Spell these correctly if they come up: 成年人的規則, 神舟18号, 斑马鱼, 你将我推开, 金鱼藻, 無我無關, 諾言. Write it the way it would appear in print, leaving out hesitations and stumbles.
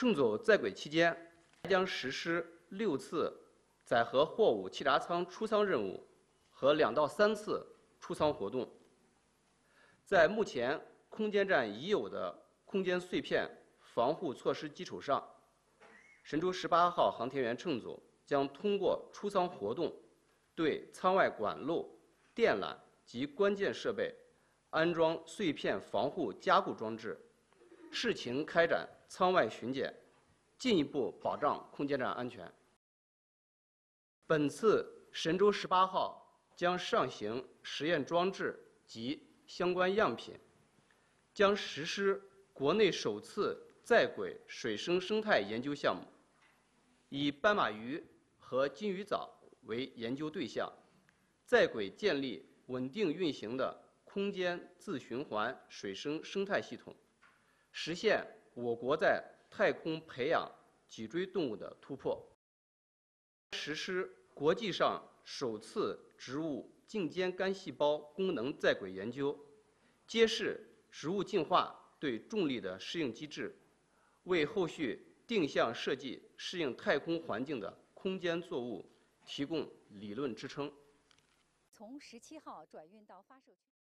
乘走在轨期间，将实施6次载荷货物气闸舱出舱任务和2到3次出舱活动。在目前空间站已有的空间碎片防护措施基础上，神舟18号航天员乘组将通过出舱活动，对舱外管路、电缆及关键设备安装碎片防护加固装置，适情开展舱外巡检，进一步保障空间站安全。本次神舟18号。 将上行实验装置及相关样品，将实施国内首次在轨水生生态研究项目，以斑马鱼和金鱼藻为研究对象，在轨建立稳定运行的空间自循环水生生态系统，实现我国在太空培养脊椎动物的突破。实施国际上首次 植物茎尖干细胞功能在轨研究，揭示植物进化对重力的适应机制，为后续定向设计适应太空环境的空间作物提供理论支撑。从17号转运到发射区。